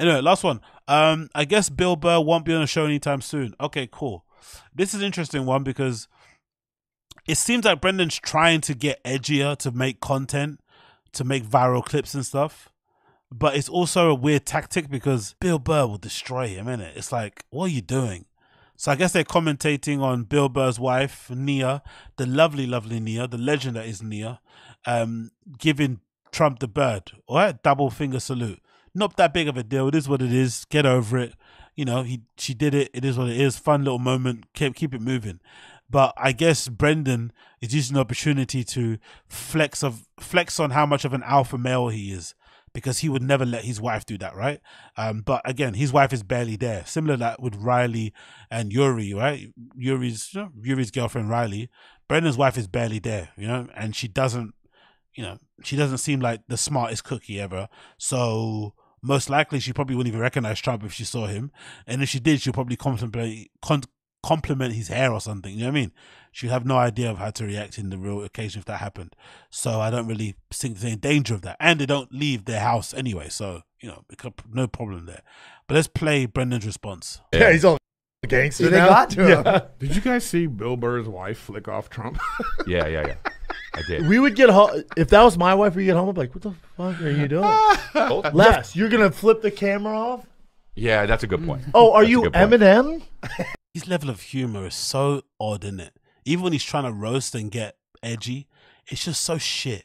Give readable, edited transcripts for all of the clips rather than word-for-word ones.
Anyway, last one. I guess Bill Burr won't be on a show anytime soon. Okay, cool. This is an interesting one because it seems like Brendan's trying to get edgier to make content, to make viral clips and stuff. But it's also a weird tactic because Bill Burr will destroy him, innit? It's like, what are you doing? So I guess they're commentating on Bill Burr's wife, Nia, the lovely, lovely Nia, the legend that is Nia, giving Trump the bird, all right? Double finger salute. Not that big of a deal. It is what it is. Get over it. You know, she did it. It is what it is. Fun little moment. Keep it moving. But I guess Brendan is using the opportunity to flex on how much of an alpha male he is, because he would never let his wife do that, right? But again, his wife is barely there. Similar to that with Riley and Yuri, right? Yuri's girlfriend, Riley. Brendan's wife is barely there, you know, and she doesn't seem like the smartest cookie ever. So most likely she probably wouldn't even recognize Trump if she saw him. And if she did, she'll probably compliment his hair or something. You know what I mean? She'll have no idea of how to react in the real occasion if that happened. So I don't really think there's any danger of that. And they don't leave their house anyway. So, you know, no problem there. But let's play Brendan's response. Yeah, he's all gangster now. They got to him. Yeah. Did you guys see Bill Burr's wife flick off Trump? Yeah. I did. We would get home. If that was my wife, we'd get home. I'd be like, what the fuck are you doing? Les, you're going to flip the camera off? Yeah, that's a good point. Oh, are you Eminem? His level of humor is so odd, isn't it? Even when he's trying to roast and get edgy, it's just so shit.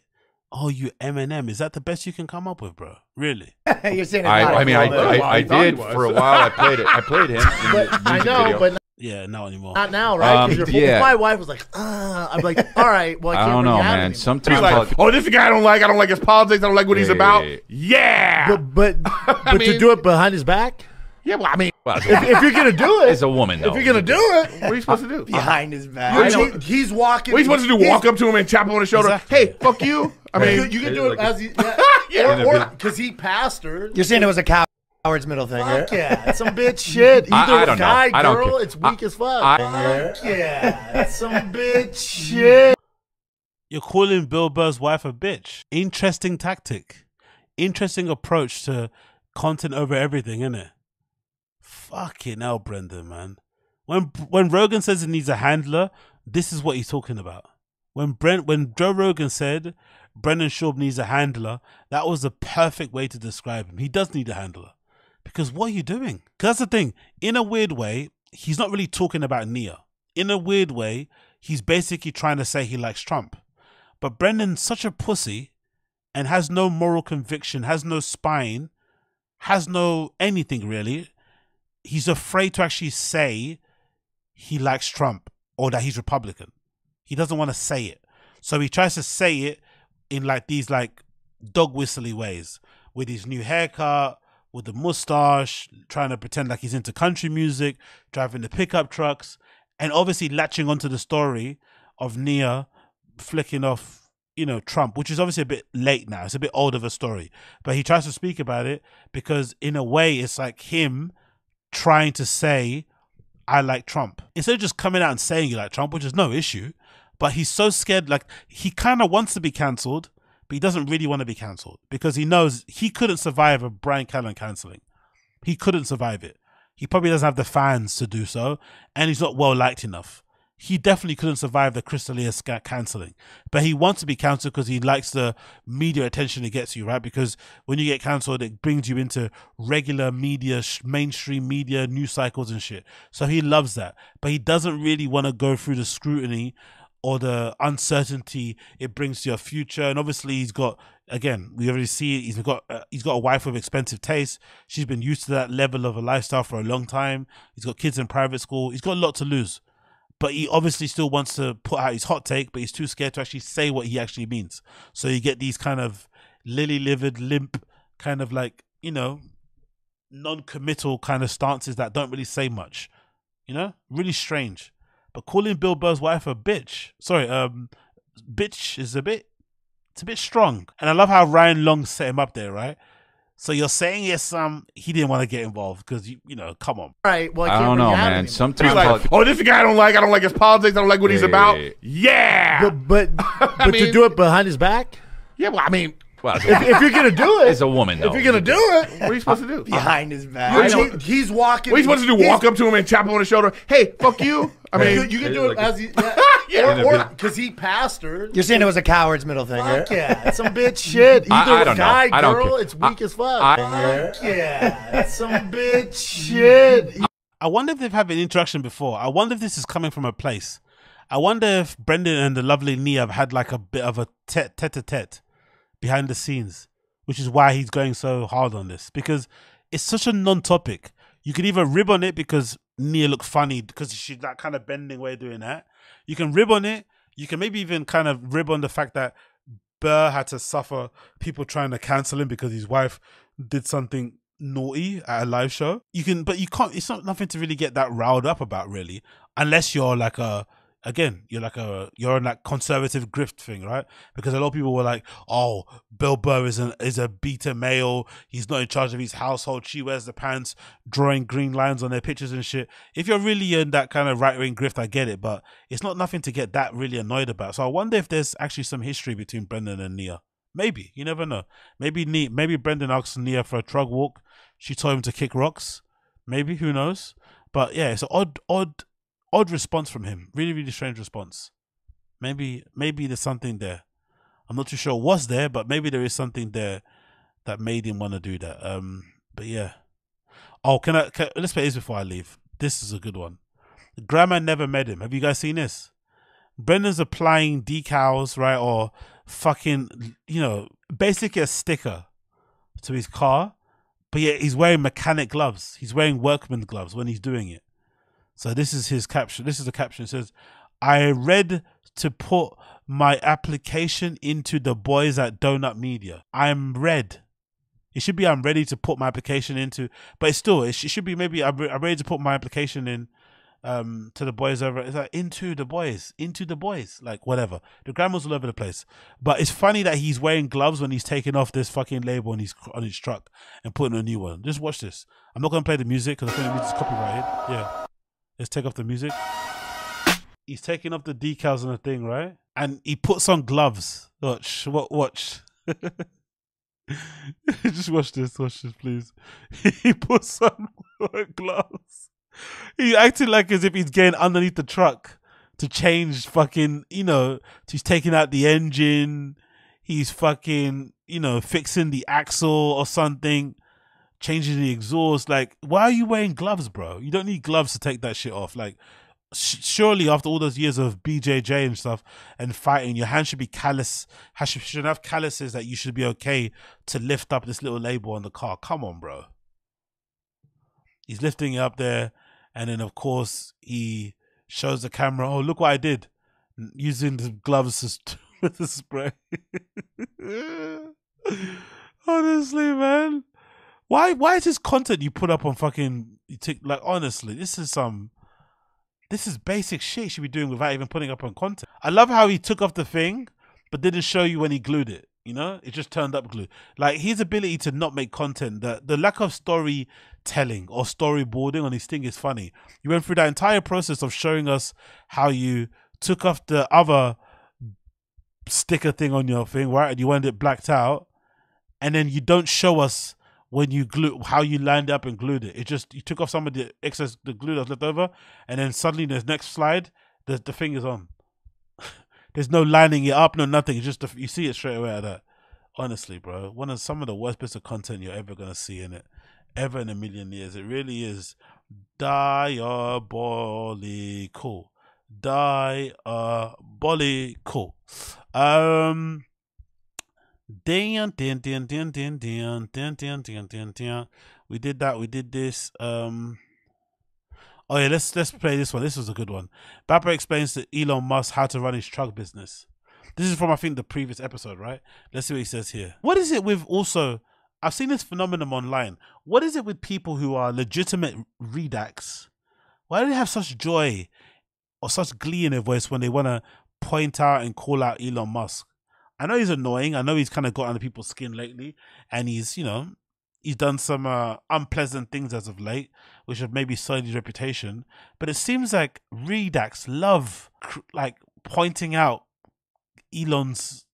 Oh, you Eminem. Is that the best you can come up with, bro? Really? You're saying I did for a while. I played him. I know, video. But... Yeah, not anymore. Not now, right? Yeah. My wife was like, I'm like, all right, well, I don't know, man. Sometimes, like, oh, this guy I don't like his politics. I don't like what he's about. Yeah. But to do it behind his back? Yeah, well, I mean, if you're going to do it. As a woman, though. If you're going to do it. What are you supposed to do? Behind his back. He's walking. What are you supposed to do? Walk up to him and tap him on the shoulder? Exactly. Hey, fuck you. I mean, you can do it as he. Yeah. Because he pastored. You're saying it was a cow. Howard's middle finger. Fuck yeah, some bitch shit. Either I don't guy, know. I girl, don't it's weak as fuck. Fuck yeah, some bitch shit. You're calling Bill Burr's wife a bitch. Interesting tactic. Interesting approach to content over everything, innit? Fucking hell, Brendan, man. When Rogan says he needs a handler, this is what he's talking about. When Joe Rogan said Brendan Schaub needs a handler, that was the perfect way to describe him. He does need a handler. Because what are you doing? Because that's the thing. In a weird way, he's not really talking about Nia. In a weird way, he's basically trying to say he likes Trump. But Brendan's such a pussy and has no moral conviction, has no spine, has no anything really. He's afraid to actually say he likes Trump or that he's Republican. He doesn't want to say it. So he tries to say it in like these like dog whistly ways with his new haircut, with the mustache, trying to pretend like he's into country music, driving the pickup trucks, and obviously latching onto the story of Nia flicking off, you know, Trump, which is obviously a bit late now. It's a bit old of a story, but he tries to speak about it because in a way it's like him trying to say, I like Trump. Instead of just coming out and saying you like Trump, which is no issue, but he's so scared, like he kind of wants to be cancelled, but he doesn't really want to be cancelled because he knows he couldn't survive a Brian Callan cancelling. He couldn't survive it. He probably doesn't have the fans to do so, and he's not well liked enough. He definitely couldn't survive the Chris D'Elia cancelling, but he wants to be cancelled because he likes the media attention it gets you, right? Because when you get cancelled, it brings you into regular media, mainstream media, news cycles and shit. So he loves that, but he doesn't really want to go through the scrutiny or the uncertainty it brings to your future. And obviously he's got, again, we already see it, he's got a wife with expensive taste. She's been used to that level of a lifestyle for a long time. He's got kids in private school. He's got a lot to lose, but he obviously still wants to put out his hot take, but he's too scared to actually say what he actually means. So you get these kind of lily-livered, limp, kind of like, you know, non-committal kind of stances that don't really say much, you know, really strange. But calling Bill Burr's wife a bitch, sorry, bitch is it's a bit strong. And I love how Ryan Long set him up there, right? So you're saying yes, he didn't want to get involved because you know, come on. All right, well, I don't know, man. Sometimes, like, oh, this guy I don't like his politics. I don't like what he's about. Yeah, but to do it behind his back. Yeah, well, I mean. Well, if you're gonna do it, as a woman, though. If you're gonna do it, what are you supposed to do? Behind his back, he's walking. What are you supposed to do? Walk up to him and tap him on the shoulder? Hey, fuck you! I mean, you can do it as he, or because he passed her. You're saying it was a coward's middle finger? Fuck yeah, some bitch shit. I don't know. I don't care. It's weak as fuck. Fuck yeah, some bitch shit. I wonder if they've had an interaction before. I wonder if this is coming from a place. I wonder if Brendan and the lovely Nia have had like a bit of a tete-a-tete behind the scenes, which is why he's going so hard on this, because it's such a non-topic. You can either rib on it because Nia looked funny because she's that kind of bending way of doing that. You can rib on it. You can maybe even kind of rib on the fact that Burr had to suffer people trying to cancel him because his wife did something naughty at a live show. You can, but you can't. It's not nothing to really get that riled up about, really, unless you're like a. Again, you're in that conservative grift thing, right? Because a lot of people were like, "Oh, Bill Burr is a beta male. He's not in charge of his household. She wears the pants, drawing green lines on their pictures and shit." If you're really in that kind of right wing grift, I get it, but it's not nothing to get that really annoyed about. So I wonder if there's actually some history between Brendan and Nia. Maybe, you never know. Maybe Brendan asked Nia for a drug walk. She told him to kick rocks. Maybe, who knows? But yeah, it's an odd response from him. Really, really strange response. Maybe there's something there. I'm not too sure what's there, but maybe there is something there that made him want to do that. But yeah. Oh, let's play this before I leave. This is a good one. Grandma never met him. Have you guys seen this? Brendan's applying decals, right? Or fucking, you know, basically a sticker to his car. But yeah, he's wearing mechanic gloves. He's wearing workman gloves when he's doing it. So this is his caption. This is the caption. It says, "I read to put my application into the boys at Donut Media. I'm red." It should be "I'm ready to put my application into," but it's still, it should be maybe "I'm ready to put my application in to the boys over." It's like into the boys, like whatever. The grammar's all over the place. But it's funny that he's wearing gloves when he's taking off this fucking label on his truck and putting a new one. Just watch this. I'm not gonna play the music because I think the music's copyrighted. Yeah. Let's take off the music. He's taking off the decals on the thing, right? And he puts on gloves. Watch. Just watch this, please. He puts on gloves. He's acting like as if he's getting underneath the truck to change fucking, you know, he's taking out the engine. He's fucking, you know, fixing the axle or something. Changing the exhaust. Like, why are you wearing gloves, bro? You don't need gloves to take that shit off. Like, surely after all those years of BJJ and stuff and fighting, your hand should be callous. Should have calluses that you should be okay to lift up this little label on the car. Come on, bro. He's lifting it up there, and then of course he shows the camera, "Oh, look what I did," using the gloves with the spray. Honestly, man. Why is this content you put up on fucking like, honestly, this is basic shit you should be doing without even putting up on content. I love how he took off the thing but didn't show you when he glued it, you know? It just turned up glue. Like, his ability to not make content, the lack of storytelling or storyboarding on his thing is funny. You went through that entire process of showing us how you took off the other sticker thing on your thing, right? And you wanted it blacked out, and then you don't show us when you glue how you lined up and glued it. It just, you took off some of the excess, the glue that was left over, and then suddenly the next slide, the thing is on. There's no lining it up, no nothing. It's just you see it straight away at that. Honestly, bro, some of the worst bits of content you're ever gonna see in it, ever in a million years. It really is diabolical, diabolical. We did that. We did this. Oh yeah, let's play this one. This was a good one. Bapper explains to Elon Musk how to run his truck business. This is from, I think, the previous episode, right? Let's see what he says here. What is it with, also, I've seen this phenomenon online. What is it with people who are legitimate redacts? Why do they have such joy or such glee in their voice when they want to point out and call out Elon Musk? I know he's annoying. I know he's kind of got under people's skin lately, and he's, you know, he's done some unpleasant things as of late, which have maybe soiled his reputation. But it seems like redacts love like pointing out Elon's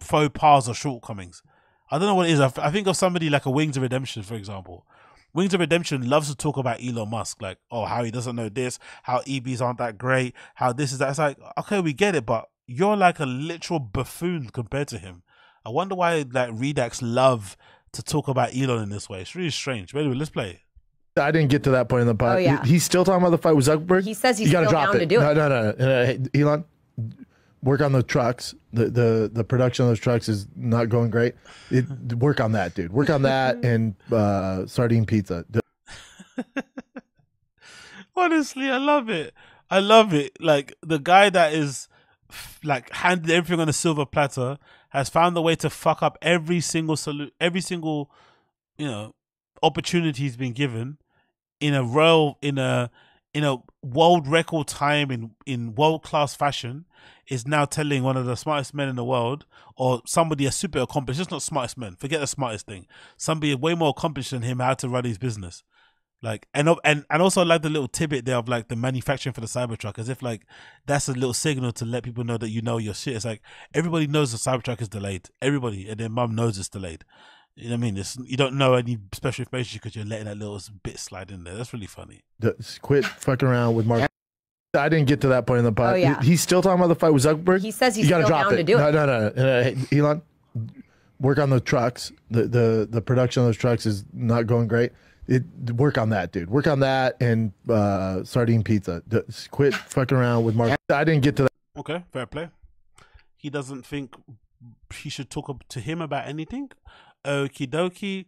faux pas or shortcomings. I don't know what it is. I think of somebody like a Wings of Redemption, for example. Wings of Redemption loves to talk about Elon Musk, like, oh, how he doesn't know this, how EVs aren't that great, how this is that. It's like, okay, we get it, but you're like a literal buffoon compared to him. I wonder why like Redacts love to talk about Elon in this way. It's really strange. But anyway, let's play. I didn't get to that point in the pod. Oh, yeah. He's still talking about the fight with Zuckerberg. He says he's still down to do it. No. Hey, Elon, work on the trucks. The production of those trucks is not going great. Work on that, dude. Work on that and sardine pizza. Honestly, I love it. I love it. Like, the guy that is like handed everything on a silver platter has found the way to fuck up every single you know, opportunity he's been given in a royal, in a world record time, in world class fashion, is now telling one of the smartest men in the world, or somebody a super accomplished, just not smartest men, forget the smartest thing, somebody way more accomplished than him how to run his business. Like, and also like the little tidbit there of like the manufacturing for the Cybertruck, as if like that's a little signal to let people know that you know your shit. It's like, everybody knows the Cybertruck is delayed. Everybody and their mum knows it's delayed. You know what I mean? It's, you don't know any special information because you're letting that little bit slide in there. That's really funny. Quit fucking around with Mark. I didn't get to that point in the pod. Oh, yeah. He's still talking about the fight with Zuckerberg. He says he's still down to do it. No. Hey, Elon, work on the trucks. The production of those trucks is not going great. Work on that, dude. Work on that and sardine pizza. Quit fucking around with Mark. I didn't get to that. Okay, fair play. He doesn't think he should talk to him about anything. Okie dokie.